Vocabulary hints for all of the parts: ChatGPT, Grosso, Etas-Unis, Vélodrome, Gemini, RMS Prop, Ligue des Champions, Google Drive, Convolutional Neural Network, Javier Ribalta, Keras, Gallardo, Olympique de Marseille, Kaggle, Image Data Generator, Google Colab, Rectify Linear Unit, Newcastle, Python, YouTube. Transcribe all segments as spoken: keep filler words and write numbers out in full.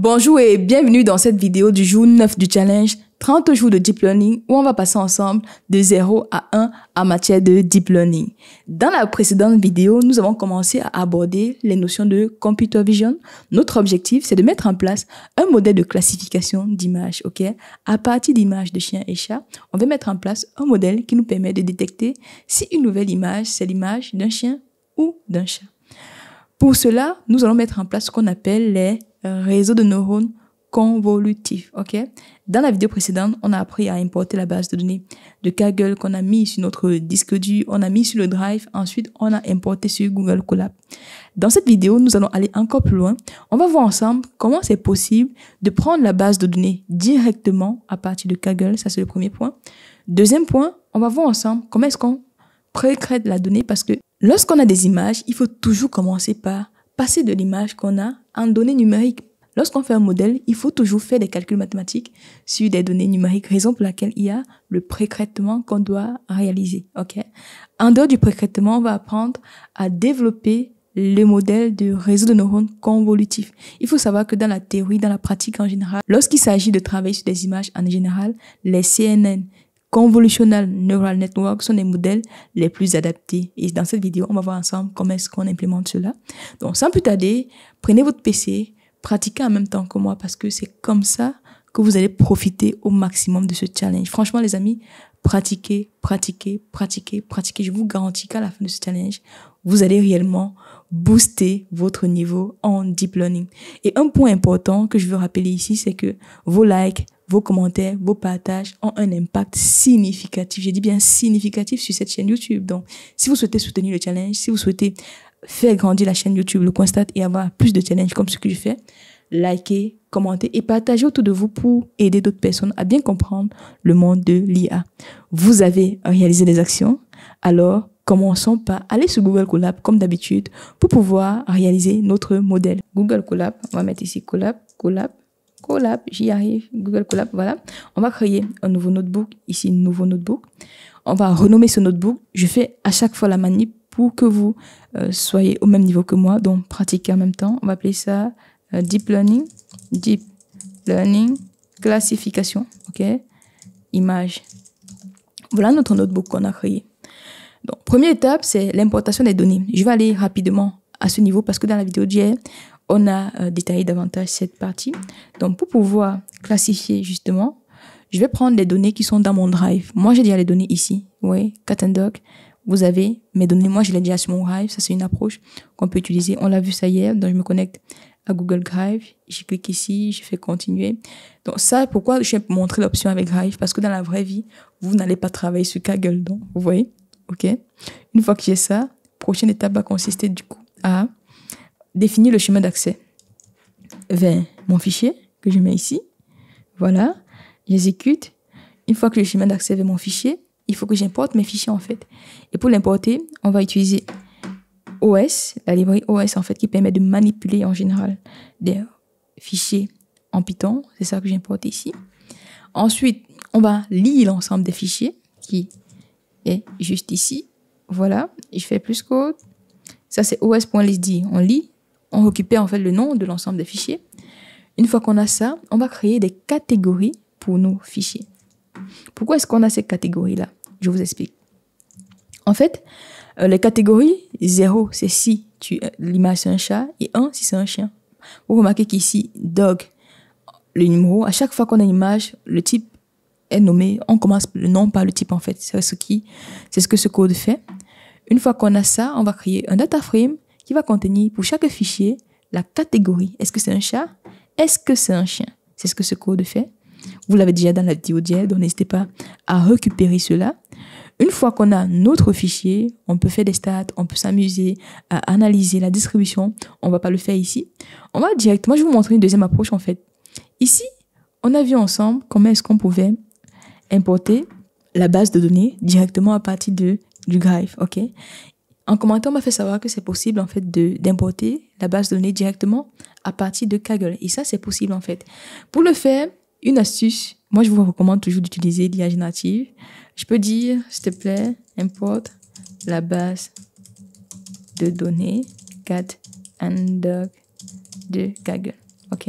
Bonjour et bienvenue dans cette vidéo du jour neuf du challenge trente jours de Deep Learning où on va passer ensemble de zéro à un en matière de Deep Learning. Dans la précédente vidéo, nous avons commencé à aborder les notions de Computer Vision. Notre objectif, c'est de mettre en place un modèle de classification d'images. Ok, à partir d'images de chiens et chats, on va mettre en place un modèle qui nous permet de détecter si une nouvelle image, c'est l'image d'un chien ou d'un chat. Pour cela, nous allons mettre en place ce qu'on appelle les réseau de neurones convolutifs. Ok. Dans la vidéo précédente, on a appris à importer la base de données de Kaggle qu'on a mis sur notre disque dur, on a mis sur le Drive, ensuite on a importé sur Google Colab. Dans cette vidéo, nous allons aller encore plus loin. On va voir ensemble comment c'est possible de prendre la base de données directement à partir de Kaggle. Ça, c'est le premier point. Deuxième point, on va voir ensemble comment est-ce qu'on pré-crée la donnée, parce que lorsqu'on a des images, il faut toujours commencer par passer de l'image qu'on a en données numériques. Lorsqu'on fait un modèle, il faut toujours faire des calculs mathématiques sur des données numériques, raison pour laquelle il y a le pré-traitement qu'on doit réaliser. Okay? En dehors du pré-traitement, on va apprendre à développer le modèle de réseau de neurones convolutifs. Il faut savoir que dans la théorie, dans la pratique en général, lorsqu'il s'agit de travailler sur des images en général, les C N N, Convolutional Neural Network, sont les modèles les plus adaptés. Et dans cette vidéo, on va voir ensemble comment est-ce qu'on implémente cela. Donc, sans plus tarder, prenez votre P C, pratiquez en même temps que moi, parce que c'est comme ça que vous allez profiter au maximum de ce challenge. Franchement, les amis, pratiquez, pratiquez, pratiquez, pratiquez. Je vous garantis qu'à la fin de ce challenge, vous allez réellement booster votre niveau en deep learning. Et un point important que je veux rappeler ici, c'est que vos likes, vos commentaires, vos partages ont un impact significatif. J'ai dit bien significatif sur cette chaîne YouTube. Donc, si vous souhaitez soutenir le challenge, si vous souhaitez faire grandir la chaîne YouTube, le constate, et avoir plus de challenges comme ce que je fais, likez, commentez et partagez autour de vous pour aider d'autres personnes à bien comprendre le monde de l'I A. Vous avez réalisé des actions, alors commençons par aller sur Google Colab comme d'habitude pour pouvoir réaliser notre modèle. Google Colab, on va mettre ici Colab, Colab. Colab, j'y arrive, Google Colab, voilà. On va créer un nouveau notebook, ici, nouveau notebook. On va renommer ce notebook. Je fais à chaque fois la manip pour que vous euh, soyez au même niveau que moi, donc pratiquez en même temps. On va appeler ça euh, Deep Learning, Deep Learning, classification, ok, image. Voilà notre notebook qu'on a créé. Donc, première étape, c'est l'importation des données. Je vais aller rapidement à ce niveau parce que dans la vidéo d'hier, on a euh, détaillé davantage cette partie. Donc, pour pouvoir classifier justement, je vais prendre les données qui sont dans mon Drive. Moi, j'ai déjà les données ici. Oui, Cat and Dog. Vous avez mes données. Moi, je l'ai déjà sur mon Drive. Ça, c'est une approche qu'on peut utiliser. On l'a vu ça hier. Donc, je me connecte à Google Drive. Je clique ici. Je fais continuer. Donc, ça, pourquoi je vais montrer l'option avec Drive? Parce que dans la vraie vie, vous n'allez pas travailler sur Kaggle. Donc, vous voyez? OK? Une fois que j'ai ça, prochaine étape va consister du coup à définir le chemin d'accès vers mon fichier que je mets ici. Voilà, j'exécute. Une fois que le chemin d'accès vers mon fichier, il faut que j'importe mes fichiers en fait. Et pour l'importer, on va utiliser O S, la librairie O S en fait, qui permet de manipuler en général des fichiers en Python. C'est ça que j'importe ici. Ensuite, on va lire l'ensemble des fichiers qui est juste ici. Voilà, je fais plus code. Ça, c'est O S.listdir. On lit, on récupère en fait le nom de l'ensemble des fichiers. Une fois qu'on a ça, on va créer des catégories pour nos fichiers. Pourquoi est-ce qu'on a ces catégories-là? Je vous explique. En fait, euh, les catégories zéro, c'est si l'image c'est un chat, et un si c'est un chien. Vous remarquez qu'ici, dog, le numéro, à chaque fois qu'on a une image, le type est nommé, on commence le nom par le type en fait. C'est ce, ce que ce code fait. Une fois qu'on a ça, on va créer un data frame qui va contenir pour chaque fichier la catégorie. Est-ce que c'est un chat? Est-ce que c'est un chien? C'est ce que ce code fait. Vous l'avez déjà dans la vidéo d'hier, donc n'hésitez pas à récupérer cela. Une fois qu'on a notre fichier, on peut faire des stats, on peut s'amuser à analyser la distribution. On ne va pas le faire ici. On va directement, je vais vous montrer une deuxième approche en fait. Ici, on a vu ensemble comment est-ce qu'on pouvait importer la base de données directement à partir de du Drive, ok. En commentant, on m'a fait savoir que c'est possible en fait d'importer la base de données directement à partir de Kaggle. Et ça, c'est possible en fait. Pour le faire, une astuce, moi je vous recommande toujours d'utiliser l'I A générative. Je peux dire, s'il te plaît, importe la base de données cat and dog de Kaggle, ok.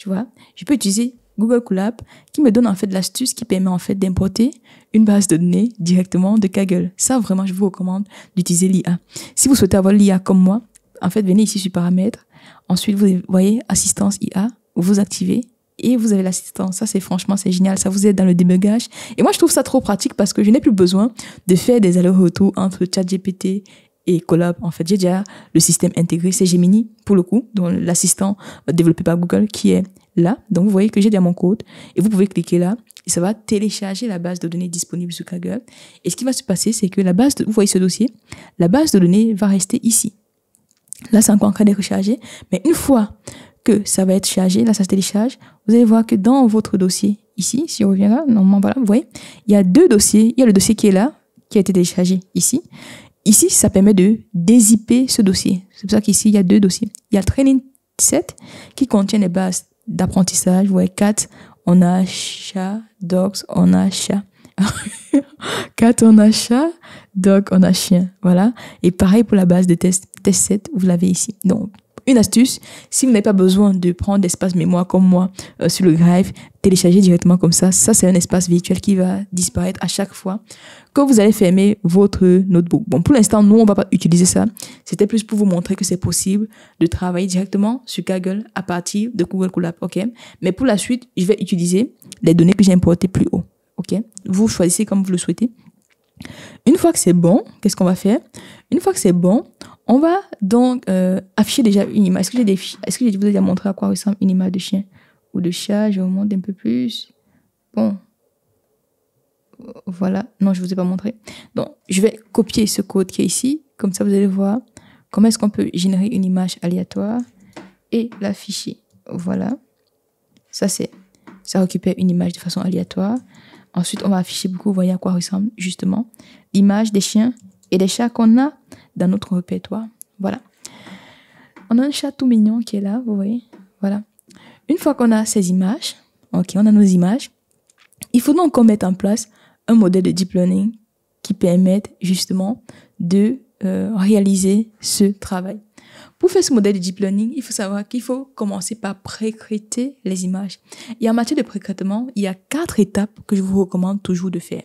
tu vois, je peux utiliser Google Colab qui me donne en fait l'astuce qui permet en fait d'importer une base de données directement de Kaggle. Ça vraiment je vous recommande d'utiliser l'I A. Si vous souhaitez avoir l'I A comme moi, en fait venez ici sur paramètres, ensuite vous voyez assistance I A, vous activez et vous avez l'assistance. Ça c'est franchement c'est génial, ça vous aide dans le débugage et moi je trouve ça trop pratique parce que je n'ai plus besoin de faire des allers-retours entre ChatGPT et Colab. En fait j'ai déjà le système intégré, c'est Gemini pour le coup, dont l'assistant développé par Google qui est là. Donc vous voyez que j'ai déjà mon code et vous pouvez cliquer là et ça va télécharger la base de données disponible sur Kaggle. Et ce qui va se passer c'est que la base de, vous voyez ce dossier, la base de données va rester ici. Là c'est encore en train de recharger, mais une fois que ça va être chargé, là ça se télécharge, vous allez voir que dans votre dossier ici, si on revient là, normalement voilà, vous voyez, il y a deux dossiers, il y a le dossier qui est là, qui a été téléchargé ici. Ici, ça permet de dézipper ce dossier. C'est pour ça qu'ici, il y a deux dossiers. Il y a Training set qui contient les bases d'apprentissage. Vous voyez, quatre, on a chat, dogs, on a chat. quatre, on a chat, dog, on a chien. Voilà. Et pareil pour la base de test, test set, vous l'avez ici. Donc, une astuce, si vous n'avez pas besoin de prendre d'espace mémoire comme moi euh, sur le Drive, téléchargez directement comme ça. Ça, c'est un espace virtuel qui va disparaître à chaque fois que vous allez fermer votre notebook. Bon, pour l'instant, nous, on ne va pas utiliser ça. C'était plus pour vous montrer que c'est possible de travailler directement sur Kaggle à partir de Google Colab. OK? Mais pour la suite, je vais utiliser les données que j'ai importées plus haut. OK? Vous choisissez comme vous le souhaitez. Une fois que c'est bon, qu'est-ce qu'on va faire? Une fois que c'est bon, on va donc euh, afficher déjà une image. Est-ce que j'ai des est-ce que je vous ai déjà montré à quoi ressemble une image de chien ou de chat? Je vous montre un peu plus. Bon, voilà. Non, je vous ai pas montré. Donc, je vais copier ce code qui est ici. Comme ça, vous allez voir comment est-ce qu'on peut générer une image aléatoire et l'afficher. Voilà. Ça c'est, ça récupère une image de façon aléatoire. Ensuite, on va afficher beaucoup, vous voyez à quoi ressemble justement l'image des chiens et des chats qu'on a dans notre répertoire. Voilà. On a un chat tout mignon qui est là, vous voyez. Voilà. Une fois qu'on a ces images, ok, on a nos images, il faut donc qu'on mette en place un modèle de deep learning qui permette justement de euh, réaliser ce travail. Pour faire ce modèle de deep learning, il faut savoir qu'il faut commencer par précréter les images. Et en matière de précrétement, il y a quatre étapes que je vous recommande toujours de faire.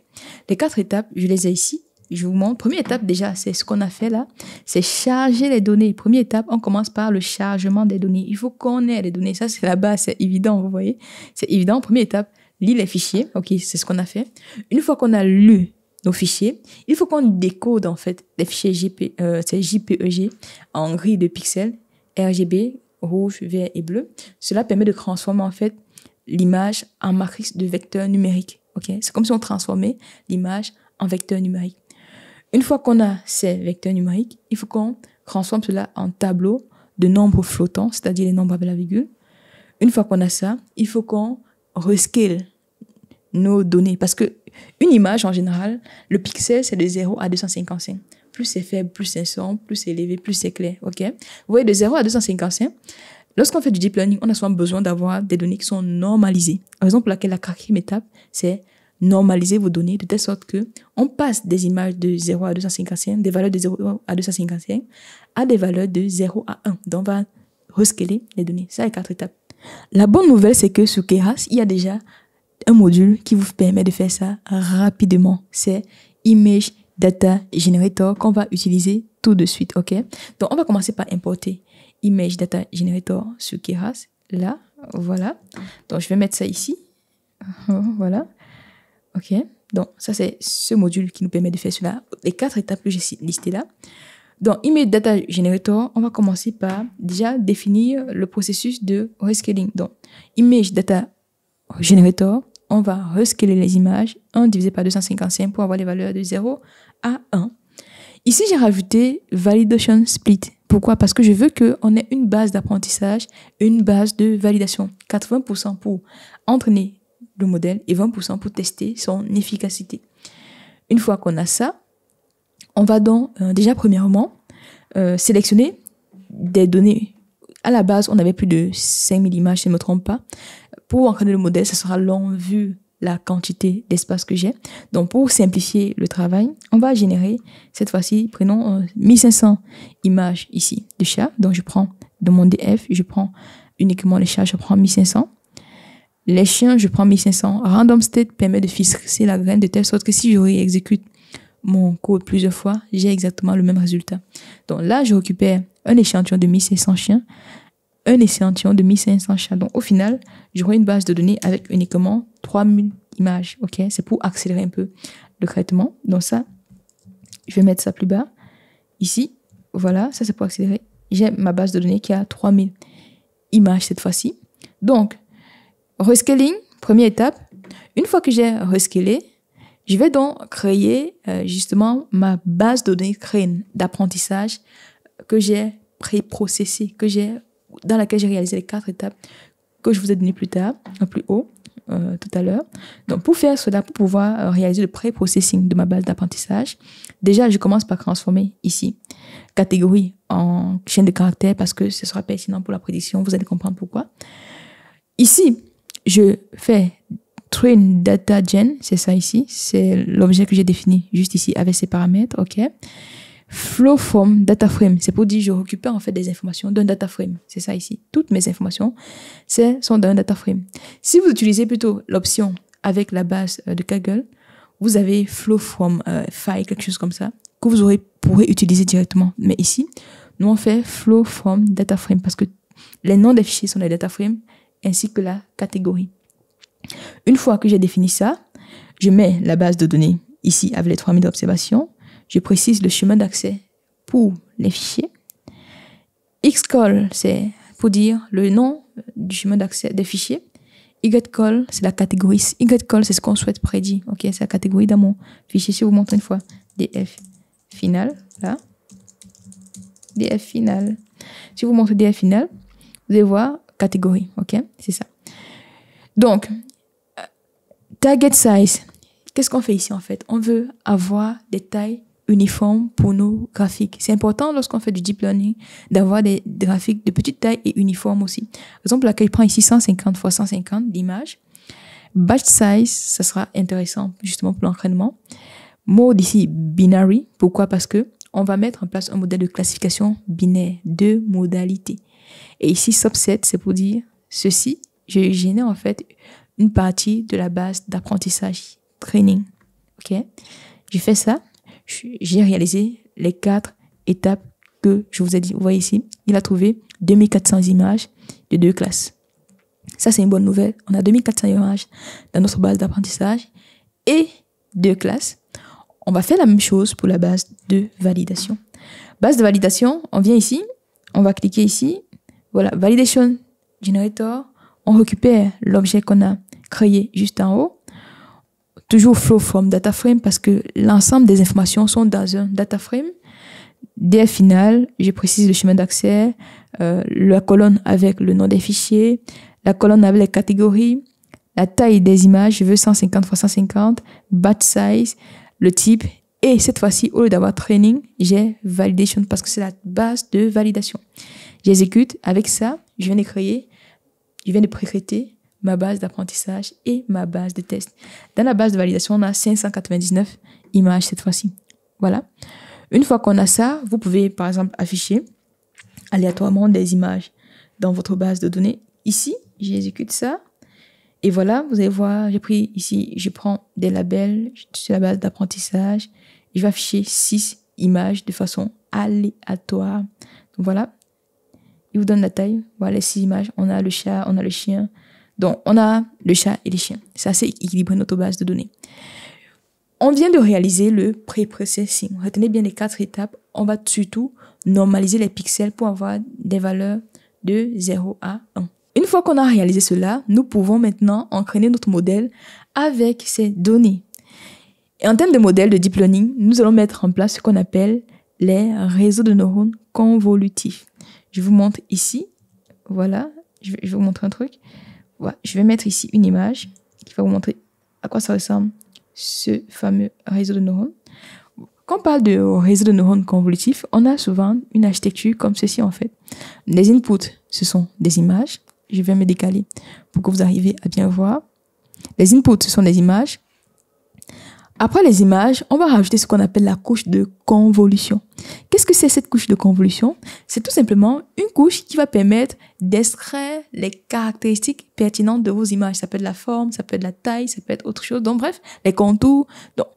Les quatre étapes, je les ai ici. Je vous montre. Première étape, déjà, c'est ce qu'on a fait là. C'est charger les données. Première étape, on commence par le chargement des données. Il faut qu'on ait les données. Ça, c'est la base. C'est évident, vous voyez. C'est évident. Première étape, lire les fichiers. OK, c'est ce qu'on a fait. Une fois qu'on a lu nos fichiers, il faut qu'on décode en fait les fichiers J P, euh, c'est J P E G en gris de pixels, R G B, rouge, vert et bleu. Cela permet de transformer en fait l'image en matrice de vecteurs numériques. Ok, c'est comme si on transformait l'image en vecteur numérique. Une fois qu'on a ces vecteurs numériques, il faut qu'on transforme cela en tableau de nombres flottants, c'est-à-dire les nombres avec la virgule. Une fois qu'on a ça, il faut qu'on rescale nos données parce que une image en général, le pixel c'est de zéro à deux cent cinquante-cinq. Plus c'est faible, plus c'est sombre, plus c'est élevé, plus c'est clair. OK? Vous voyez, de zéro à deux cent cinquante-cinq, lorsqu'on fait du deep learning, on a souvent besoin d'avoir des données qui sont normalisées. Raison pour laquelle la quatrième étape, c'est normaliser vos données de telle sorte que on passe des images de zéro à deux cent cinquante-cinq, des valeurs de zéro à deux cent cinquante-cinq, à des valeurs de zéro à un. Donc on va rescaler les données. Ça, les quatre étapes. La bonne nouvelle, c'est que sur Keras, il y a déjà un module qui vous permet de faire ça rapidement. C'est Image Data Generator qu'on va utiliser tout de suite. OK? Donc, on va commencer par importer Image Data Generator sur Keras. Là, voilà. Donc, je vais mettre ça ici. Voilà. OK? Donc, ça, c'est ce module qui nous permet de faire cela. Les quatre étapes que j'ai listées là. Dans Image Data Generator, on va commencer par déjà définir le processus de rescaling. Donc, Image Data Generator, on va rescaler les images un divisé par deux cent cinquante-cinq pour avoir les valeurs de zéro à un. Ici, j'ai rajouté validation split. Pourquoi? Parce que je veux qu'on ait une base d'apprentissage, une base de validation. quatre-vingts pour cent pour entraîner le modèle et vingt pour cent pour tester son efficacité. Une fois qu'on a ça, on va donc euh, déjà premièrement euh, sélectionner des données. À la base, on avait plus de cinq mille images, si je ne me trompe pas. Pour entraîner le modèle, ça sera long vu la quantité d'espace que j'ai. Donc, pour simplifier le travail, on va générer, cette fois-ci, prenons euh, mille cinq cents images ici de chat. Donc, je prends de mon D F, je prends uniquement les chats, je prends mille cinq cents. Les chiens, je prends mille cinq cents. Random state permet de fixer la graine de telle sorte que si je réexécute mon code plusieurs fois, j'ai exactement le même résultat. Donc là, je récupère un échantillon de mille cinq cents chiens, un échantillon de mille cinq cents chats. Donc au final, j'aurai une base de données avec uniquement trois mille images. Ok, c'est pour accélérer un peu le traitement. Donc ça, je vais mettre ça plus bas. Ici, voilà, ça c'est pour accélérer. J'ai ma base de données qui a trois mille images cette fois-ci. Donc, rescaling, première étape. Une fois que j'ai rescalé, je vais donc créer euh, justement ma base de données crane d'apprentissage que j'ai pré-processée, que j'ai, dans laquelle j'ai réalisé les quatre étapes que je vous ai données plus tard, plus haut, euh, tout à l'heure. Donc, pour faire cela, pour pouvoir réaliser le pré-processing de ma base d'apprentissage, déjà, je commence par transformer ici catégorie en chaîne de caractères parce que ce sera pertinent pour la prédiction. Vous allez comprendre pourquoi. Ici, je fais train data gen, c'est ça ici, c'est l'objet que j'ai défini juste ici avec ces paramètres, ok. Flow from data frame, c'est pour dire je récupère en fait des informations d'un data frame, c'est ça ici. Toutes mes informations sont d'un data frame. Si vous utilisez plutôt l'option avec la base de Kaggle, vous avez flow from euh, file, quelque chose comme ça, que vous aurez, pourrez utiliser directement. Mais ici, nous on fait flow from data frame parce que les noms des fichiers sont les data frames, ainsi que la catégorie. Une fois que j'ai défini ça, je mets la base de données ici avec les trois mille observations. Je précise le chemin d'accès pour les fichiers. X call, c'est pour dire le nom du chemin d'accès des fichiers. Y call, c'est la catégorie. Y call, c'est ce qu'on souhaite prédire. Ok, c'est la catégorie dans mon fichier. Si je vous montre une fois, D F final, là. D F final. Si vous montrez D F final, vous allez voir catégorie, ok, c'est ça. Donc, target size, qu'est-ce qu'on fait ici en fait? On veut avoir des tailles uniformes pour nos graphiques. C'est important lorsqu'on fait du deep learning d'avoir des graphiques de petite taille et uniformes aussi. Par exemple, là, je prends ici cent cinquante fois cent cinquante d'images. Batch size, ça sera intéressant justement pour l'entraînement. Mode ici, binary. Pourquoi? Parce que on va mettre en place un modèle de classification binaire, deux modalités. Et ici, subset, c'est pour dire ceci, je génère en fait une partie de la base d'apprentissage, training. Ok, j'ai fait ça, j'ai réalisé les quatre étapes que je vous ai dit. Vous voyez ici, il a trouvé deux mille quatre cents images de deux classes. Ça, c'est une bonne nouvelle. On a deux mille quatre cents images dans notre base d'apprentissage et deux classes. On va faire la même chose pour la base de validation. Base de validation, on vient ici, on va cliquer ici. Voilà, Validation Generator, on récupère l'objet qu'on a créé juste en haut. Toujours flow from data frame parce que l'ensemble des informations sont dans un data frame. D F final, je précise le chemin d'accès, euh, la colonne avec le nom des fichiers, la colonne avec les catégories, la taille des images, je veux cent cinquante fois cent cinquante, batch size, le type. Et cette fois-ci, au lieu d'avoir training, j'ai validation parce que c'est la base de validation. J'exécute. Avec ça, je viens de créer, je viens de pré-traiter ma base d'apprentissage et ma base de test. Dans la base de validation, on a cinq cent quatre-vingt-dix-neuf images cette fois-ci. Voilà. Une fois qu'on a ça, vous pouvez, par exemple, afficher aléatoirement des images dans votre base de données. Ici, j'exécute ça. Et voilà, vous allez voir, j'ai pris ici, je prends des labels sur la base d'apprentissage. Je vais afficher six images de façon aléatoire. Donc voilà. Il vous donne la taille. Voilà les six images. On a le chat, on a le chien. Donc, on a le chat et les chiens. C'est assez équilibré notre base de données. On vient de réaliser le pré-processing. Retenez bien les quatre étapes. On va surtout normaliser les pixels pour avoir des valeurs de zéro à un. Une fois qu'on a réalisé cela, nous pouvons maintenant entraîner notre modèle avec ces données. Et en termes de modèle de deep learning, nous allons mettre en place ce qu'on appelle les réseaux de neurones convolutifs. Je vous montre ici, voilà, je vais, je vais vous montrer un truc. Voilà, je vais mettre ici une image qui va vous montrer à quoi ça ressemble, ce fameux réseau de neurones. Quand on parle de réseau de neurones convolutifs, on a souvent une architecture comme ceci en fait. Les inputs, ce sont des images. Je vais me décaler pour que vous arriviez à bien voir. Les inputs, ce sont des images. Après les images, on va rajouter ce qu'on appelle la couche de convolution. Qu'est-ce que c'est cette couche de convolution? C'est tout simplement une couche qui va permettre d'extraire les caractéristiques pertinentes de vos images. Ça peut être la forme, ça peut être la taille, ça peut être autre chose. Donc bref, les contours. Donc,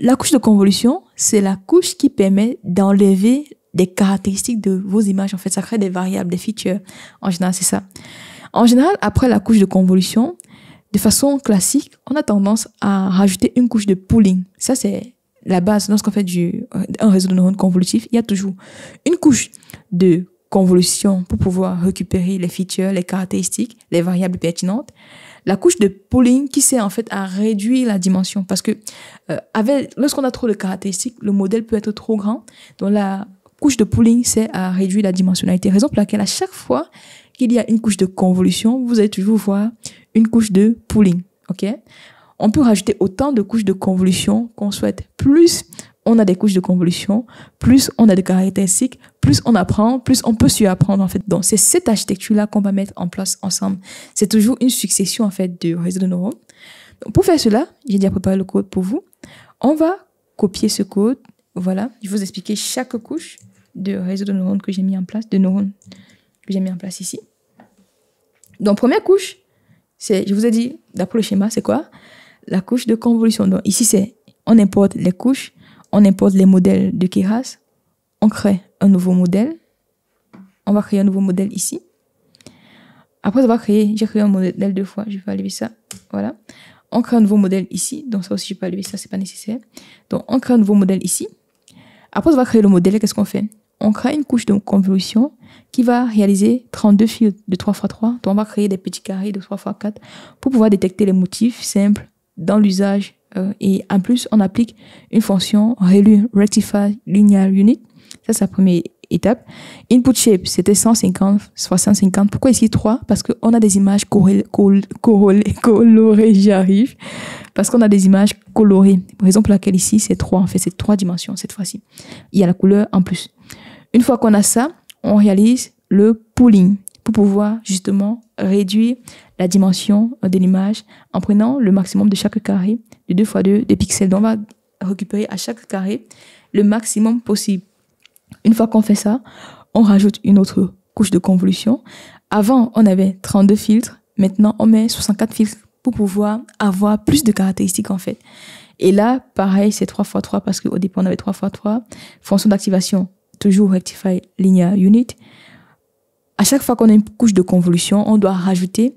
la couche de convolution, c'est la couche qui permet d'enlever des caractéristiques de vos images. En fait, ça crée des variables, des features. En général, c'est ça. En général, après la couche de convolution, de façon classique, on a tendance à rajouter une couche de pooling. Ça, c'est la base. Lorsqu'on fait du, un réseau de neurones convolutif, il y a toujours une couche de convolution pour pouvoir récupérer les features, les caractéristiques, les variables pertinentes. La couche de pooling qui sert en fait à réduire la dimension. Parce que euh, avec lorsqu'on a trop de caractéristiques, le modèle peut être trop grand. Donc la couche de pooling sert à réduire la dimensionnalité. Raison pour laquelle à chaque fois qu'il y a une couche de convolution, vous allez toujours voir une couche de pooling. Ok? On peut rajouter autant de couches de convolution qu'on souhaite. Plus on a des couches de convolution, plus on a des caractéristiques, plus on apprend, plus on peut surapprendre en fait. Donc c'est cette architecture-là qu'on va mettre en place ensemble. C'est toujours une succession en fait de réseaux de neurones. Donc, pour faire cela, j'ai déjà préparé le code pour vous. On va copier ce code. Voilà, je vais vous expliquer chaque couche de réseau de neurones que j'ai mis en place, de neurones que j'ai mis en place ici. Donc première couche, c'est, je vous ai dit, d'après le schéma, c'est quoi? La couche de convolution. Donc ici, c'est, on importe les couches, on importe les modèles de Keras, on crée un nouveau modèle, on va créer un nouveau modèle ici. Après avoir créé, j'ai créé un modèle deux fois, je vais enlever ça, voilà. On crée un nouveau modèle ici, donc ça aussi je peux enlever ça, c'est pas nécessaire. Donc on crée un nouveau modèle ici. Après avoir créé le modèle, qu'est-ce qu'on fait? On crée une couche de convolution qui va réaliser trente-deux fils de trois par trois. Donc on va créer des petits carrés de trois par quatre pour pouvoir détecter les motifs simples dans l'usage. Euh, et en plus, on applique une fonction Rectify Linear Unit. Ça, c'est la première étape. Input shape, c'était cent cinquante, soixante-cinquante. Pourquoi ici trois? Parce qu'on a des images corrélées, corrélées, colorées, j'arrive. Parce qu'on a des images colorées. Raison pour laquelle ici, c'est trois. En fait, c'est trois dimensions cette fois-ci. Il y a la couleur en plus. Une fois qu'on a ça, on réalise le pooling pour pouvoir justement réduire la dimension de l'image en prenant le maximum de chaque carré de deux par deux des pixels. Donc, on va récupérer à chaque carré le maximum possible. Une fois qu'on fait ça, on rajoute une autre couche de convolution. Avant, on avait trente-deux filtres. Maintenant, on met soixante-quatre filtres pour pouvoir avoir plus de caractéristiques en fait. Et là, pareil, c'est trois par trois parce qu'au départ, on avait trois par trois. Fonction d'activation, toujours Rectify Linear Unit. À chaque fois qu'on a une couche de convolution, on doit rajouter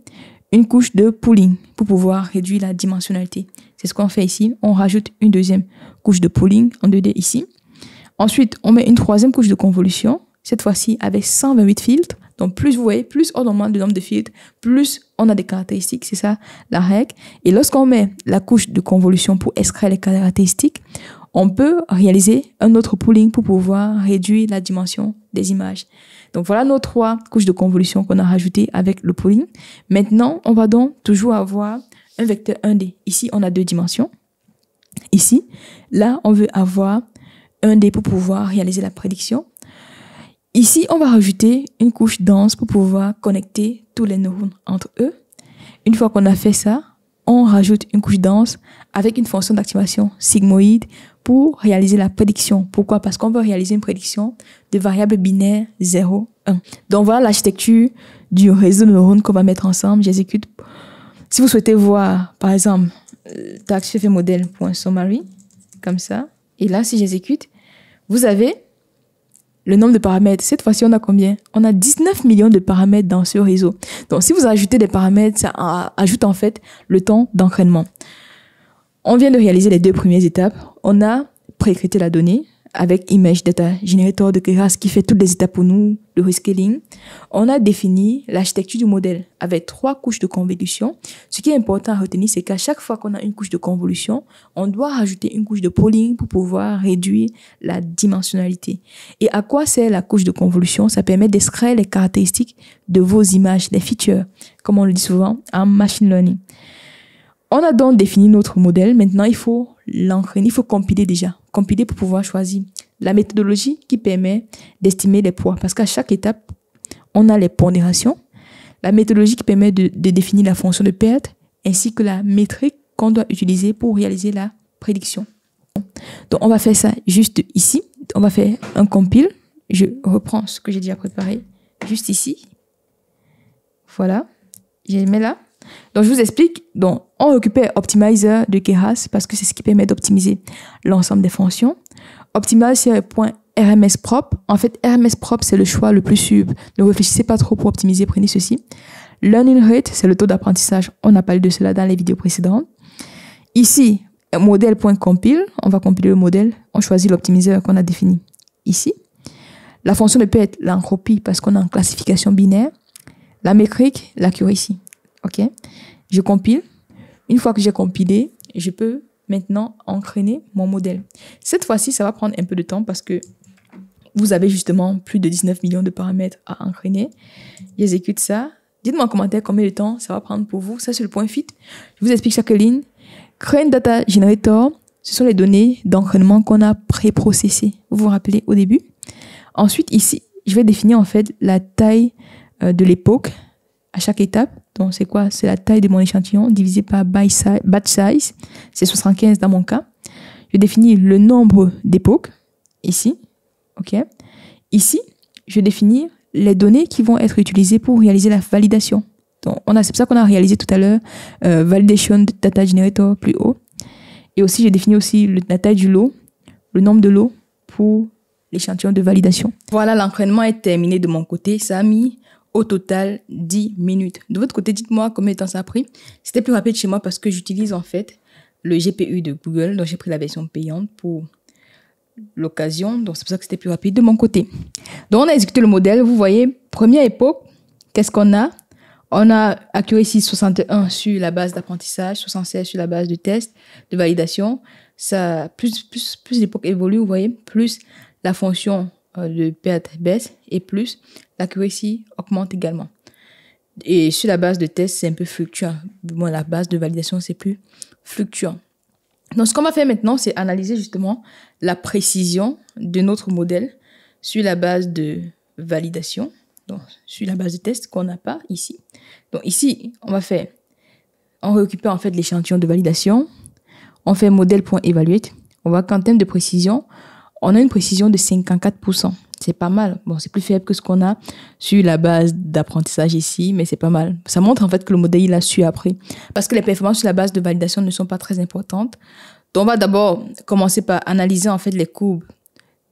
une couche de pooling pour pouvoir réduire la dimensionnalité. C'est ce qu'on fait ici. On rajoute une deuxième couche de pooling en deux D ici. Ensuite, on met une troisième couche de convolution, cette fois-ci avec cent vingt-huit filtres. Donc, plus vous voyez, plus on augmente le nombre de filtres, plus on a des caractéristiques, c'est ça la règle. Et lorsqu'on met la couche de convolution pour extraire les caractéristiques, on peut réaliser un autre pooling pour pouvoir réduire la dimension des images. Donc, voilà nos trois couches de convolution qu'on a rajoutées avec le pooling. Maintenant, on va donc toujours avoir un vecteur un D. Ici, on a deux dimensions. Ici, là, on veut avoir un D pour pouvoir réaliser la prédiction. Ici, on va rajouter une couche dense pour pouvoir connecter tous les neurones entre eux. Une fois qu'on a fait ça, on rajoute une couche dense avec une fonction d'activation sigmoïde pour réaliser la prédiction. Pourquoi? Parce qu'on veut réaliser une prédiction de variables binaires zéro, un. Donc voilà l'architecture du réseau de neurones qu'on va mettre ensemble. J'exécute. Si vous souhaitez voir, par exemple, taxfefe model.summary, comme ça. Et là, si j'exécute, vous avez le nombre de paramètres. Cette fois-ci, on a combien? On a dix-neuf millions de paramètres dans ce réseau. Donc, si vous ajoutez des paramètres, ça ajoute en fait le temps d'entraînement. On vient de réaliser les deux premières étapes. On a préécrit la donnée avec Image Data Generator de Keras qui fait toutes les étapes pour nous, le rescaling. On a défini l'architecture du modèle avec trois couches de convolution. Ce qui est important à retenir, c'est qu'à chaque fois qu'on a une couche de convolution, on doit rajouter une couche de pooling pour pouvoir réduire la dimensionnalité. Et à quoi sert la couche de convolution? Ça permet d'extraire les caractéristiques de vos images, les features, comme on le dit souvent, en machine learning. On a donc défini notre modèle. Maintenant, il faut l'entraîner, il faut compiler déjà. Compiler pour pouvoir choisir la méthodologie qui permet d'estimer les poids. Parce qu'à chaque étape, on a les pondérations. La méthodologie qui permet de, de définir la fonction de perte ainsi que la métrique qu'on doit utiliser pour réaliser la prédiction. Donc on va faire ça juste ici. On va faire un compile. Je reprends ce que j'ai déjà préparé juste ici. Voilà. Je les mets là. Donc je vous explique. Donc on récupère Optimizer de Keras parce que c'est ce qui permet d'optimiser l'ensemble des fonctions. Optimizer.R M S Prop. En fait, R M S Prop, c'est le choix le plus sûr. Ne réfléchissez pas trop pour optimiser. Prenez ceci. Learning Rate, c'est le taux d'apprentissage. On a parlé de cela dans les vidéos précédentes. Ici, modèle.compile. On va compiler le modèle. On choisit l'optimiseur qu'on a défini ici. La fonction ne peut être l'entropie parce qu'on est en classification binaire. La métrique, la accuracy. OK. Je compile. Une fois que j'ai compilé, je peux maintenant entraîner mon modèle. Cette fois-ci, ça va prendre un peu de temps parce que vous avez justement plus de dix-neuf millions de paramètres à entraîner. J'exécute ça. Dites-moi en commentaire combien de temps ça va prendre pour vous. Ça, c'est le point fit. Je vous explique chaque ligne. Créer une data generator, ce sont les données d'entraînement qu'on a pré-processées. Vous vous rappelez au début. Ensuite, ici, je vais définir en fait la taille de l'époque à chaque étape. Donc, c'est quoi? C'est la taille de mon échantillon divisé par batch size. C'est soixante-quinze dans mon cas. Je définis le nombre d'époques ici. OK. Ici, je définis les données qui vont être utilisées pour réaliser la validation. Donc, on a, c'est ça qu'on a réalisé tout à l'heure, euh, validation data generator plus haut. Et aussi, j'ai défini aussi le, la taille du lot, le nombre de lots pour l'échantillon de validation. Voilà, l'entraînement est terminé de mon côté. Ça a mis au total dix minutes. De votre côté, dites-moi combien de temps ça a pris. C'était plus rapide chez moi parce que j'utilise en fait le G P U de Google. Donc, j'ai pris la version payante pour l'occasion. Donc, c'est pour ça que c'était plus rapide de mon côté. Donc, on a exécuté le modèle. Vous voyez, première époque, qu'est-ce qu'on a? On a accuracy soixante et un sur la base d'apprentissage, soixante-seize sur la base de test, de validation. Ça, plus, plus, plus l'époque évolue, vous voyez, plus la fonction euh, de perte baisse et plus l'accuracy augmente également. Et sur la base de test, c'est un peu fluctuant. Bon, la base de validation, c'est plus fluctuant. Donc, ce qu'on va faire maintenant, c'est analyser justement la précision de notre modèle sur la base de validation. Donc, sur la base de test qu'on n'a pas ici. Donc, ici, on va faire, on récupère en fait l'échantillon de validation. On fait modèle.evaluate. On voit qu'en termes de précision, on a une précision de cinquante-quatre pour cent. C'est pas mal. Bon, c'est plus faible que ce qu'on a sur la base d'apprentissage ici, mais c'est pas mal. Ça montre en fait que le modèle, il a su après. Parce que les performances sur la base de validation ne sont pas très importantes. Donc, on va d'abord commencer par analyser en fait les courbes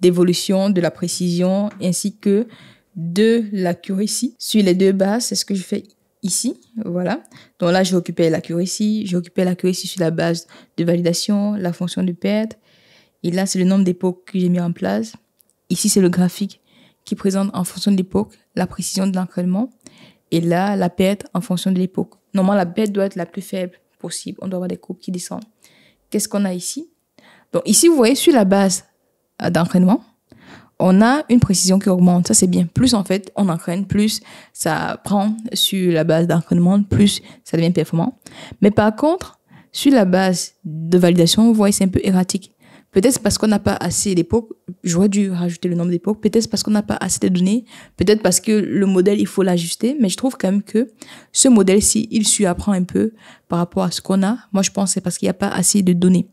d'évolution, de la précision, ainsi que de l'accuracy sur les deux bases. C'est ce que je fais ici. Voilà. Donc là, j'ai récupéré l'accuracy. J'ai récupéré l'accuracy sur la base de validation, la fonction de perte. Et là, c'est le nombre d'époques que j'ai mis en place. Ici, c'est le graphique qui présente en fonction de l'époque la précision de l'entraînement. Et là, la perte en fonction de l'époque. Normalement, la perte doit être la plus faible possible. On doit avoir des courbes qui descendent. Qu'est-ce qu'on a ici? Donc ici, vous voyez, sur la base d'entraînement, on a une précision qui augmente, ça c'est bien. Plus en fait, on entraîne, plus ça prend sur la base d'entraînement, plus ça devient performant. Mais par contre, sur la base de validation, vous voyez, c'est un peu erratique. Peut-être parce qu'on n'a pas assez d'époques, j'aurais dû rajouter le nombre d'époques, peut-être parce qu'on n'a pas assez de données, peut-être parce que le modèle, il faut l'ajuster, mais je trouve quand même que ce modèle-ci, il surapprend un peu par rapport à ce qu'on a. Moi, je pense que c'est parce qu'il n'y a pas assez de données.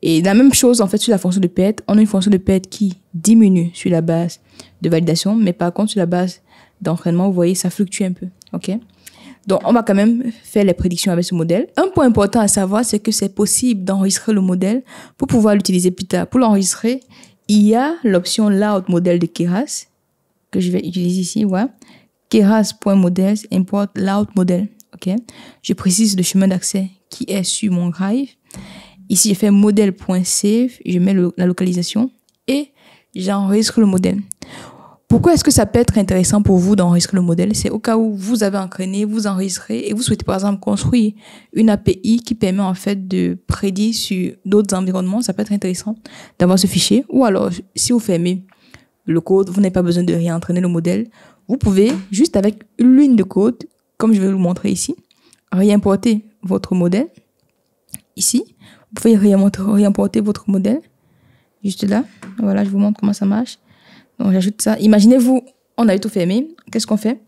Et la même chose, en fait, sur la fonction de perte, on a une fonction de perte qui diminue sur la base de validation, mais par contre, sur la base d'entraînement, vous voyez, ça fluctue un peu, OK? Donc, on va quand même faire les prédictions avec ce modèle. Un point important à savoir, c'est que c'est possible d'enregistrer le modèle pour pouvoir l'utiliser plus tard. Pour l'enregistrer, il y a l'option Loud Model de Keras, que je vais utiliser ici, voilà. Keras.models, import Loud Model, OK? Je précise le chemin d'accès qui est sur mon Drive. Ici, j'ai fait modèle.save, je mets le, la localisation et j'enregistre le modèle. Pourquoi est-ce que ça peut être intéressant pour vous d'enregistrer le modèle? C'est au cas où vous avez entraîné, vous enregistrez et vous souhaitez par exemple construire une A P I qui permet en fait de prédire sur d'autres environnements. Ça peut être intéressant d'avoir ce fichier. Ou alors, si vous fermez le code, vous n'avez pas besoin de réentraîner le modèle. Vous pouvez, juste avec une ligne de code, comme je vais vous montrer ici, réimporter votre modèle ici. Vous pouvez réimporter votre modèle, juste là. Voilà, je vous montre comment ça marche. Donc, j'ajoute ça. Imaginez-vous, on a tout fermé. Qu'est-ce qu'on fait?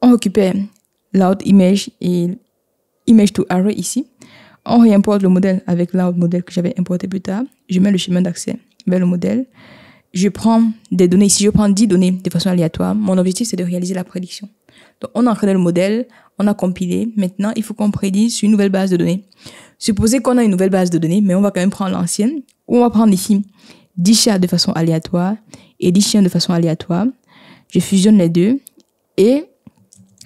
On récupère Loud Image et Image to Array ici. on réimporte le modèle avec l'out modèle que j'avais importé plus tard. Je mets le chemin d'accès vers le modèle. Je prends des données. Si je prends dix données de façon aléatoire, mon objectif, c'est de réaliser la prédiction. Donc, on a entraîné le modèle, on a compilé. Maintenant, il faut qu'on prédise sur une nouvelle base de données. Supposez qu'on a une nouvelle base de données, mais on va quand même prendre l'ancienne. Ou on va prendre ici dix chats de façon aléatoire et dix chiens de façon aléatoire. Je fusionne les deux et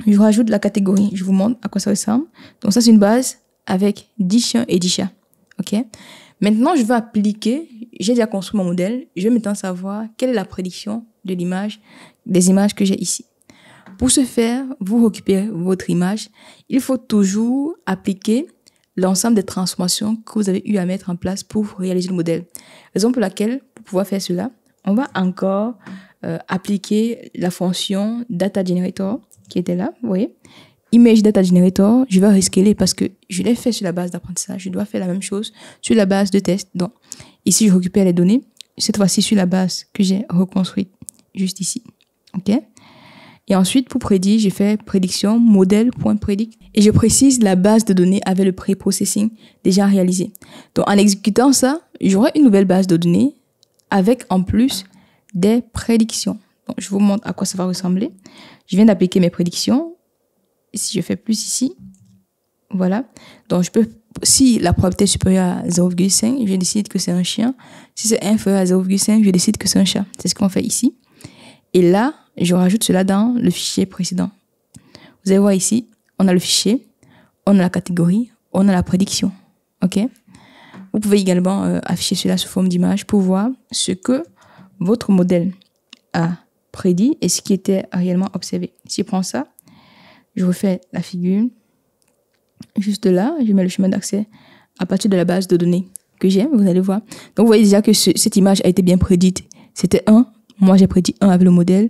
je rajoute la catégorie. Je vous montre à quoi ça ressemble. Donc, ça, c'est une base avec dix chiens et dix chats. OK? Maintenant, je vais appliquer, j'ai déjà construit mon modèle, je vais maintenant savoir quelle est la prédiction de l'image, des images que j'ai ici. Pour ce faire, vous récupérez votre image, il faut toujours appliquer l'ensemble des transformations que vous avez eu à mettre en place pour réaliser le modèle. Raison pour laquelle, pour pouvoir faire cela, on va encore euh, appliquer la fonction Data Generator qui était là, vous voyez. Image Data Generator, je vais rescaler parce que je l'ai fait sur la base d'apprentissage. Je dois faire la même chose sur la base de test. Donc, ici, je récupère les données. Cette fois-ci, sur la base que j'ai reconstruite, juste ici. OK? Et ensuite, pour prédire, j'ai fait prédiction, modèle.predict. Et je précise la base de données avec le pré-processing déjà réalisé. Donc, en exécutant ça, j'aurai une nouvelle base de données avec, en plus, des prédictions. Donc, je vous montre à quoi ça va ressembler. Je viens d'appliquer mes prédictions. Si je fais plus ici, voilà. Donc, je peux, si la probabilité est supérieure à zéro virgule cinq, je décide que c'est un chien. Si c'est inférieur à zéro virgule cinq, je décide que c'est un chat. C'est ce qu'on fait ici. Et là, je rajoute cela dans le fichier précédent. Vous allez voir ici, on a le fichier, on a la catégorie, on a la prédiction. OK? Vous pouvez également euh, afficher cela sous forme d'image pour voir ce que votre modèle a prédit et ce qui était réellement observé. Si je prends ça, je refais la figure juste là. Je mets le chemin d'accès à partir de la base de données que j'ai. Vous allez voir. Donc, vous voyez déjà que ce, cette image a été bien prédite. C'était un. Moi, j'ai prédit un avec le modèle.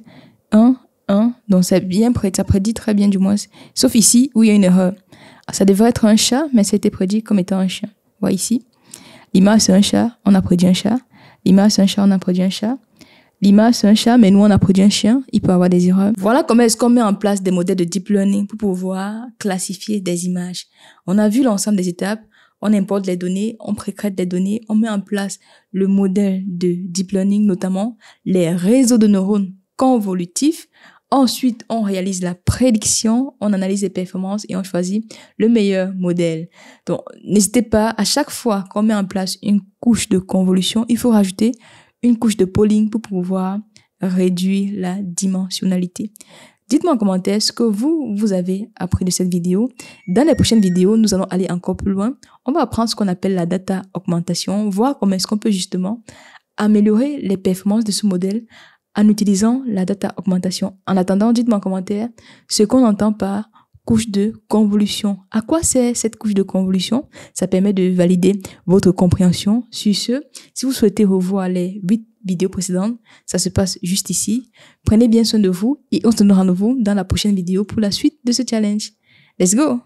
un, un. Donc, ça, bien prédit, ça prédit très bien du moins. Sauf ici où il y a une erreur. Ça devrait être un chat, mais ça a été prédit comme étant un chien. Vous voyez ici. L'image, c'est un chat. On a prédit un chat. L'image, c'est un chat. On a prédit un chat. L'image, c'est un chat, mais nous, on a produit un chien. Il peut avoir des erreurs. Voilà comment est-ce qu'on met en place des modèles de deep learning pour pouvoir classifier des images. On a vu l'ensemble des étapes. On importe les données, on précrète les données, on met en place le modèle de deep learning, notamment les réseaux de neurones convolutifs. Ensuite, on réalise la prédiction, on analyse les performances et on choisit le meilleur modèle. Donc, n'hésitez pas, à chaque fois qu'on met en place une couche de convolution, il faut rajouter une couche de polling pour pouvoir réduire la dimensionnalité. Dites-moi en commentaire ce que vous, vous avez appris de cette vidéo. Dans les prochaines vidéos, nous allons aller encore plus loin. On va apprendre ce qu'on appelle la data augmentation, voir comment est-ce qu'on peut justement améliorer les performances de ce modèle en utilisant la data augmentation. En attendant, dites-moi en commentaire ce qu'on entend par couche de convolution. À quoi sert cette couche de convolution? Ça permet de valider votre compréhension. Sur ce, si vous souhaitez revoir les huit vidéos précédentes, ça se passe juste ici. Prenez bien soin de vous et on se donne rendez-vous dans la prochaine vidéo pour la suite de ce challenge. Let's go!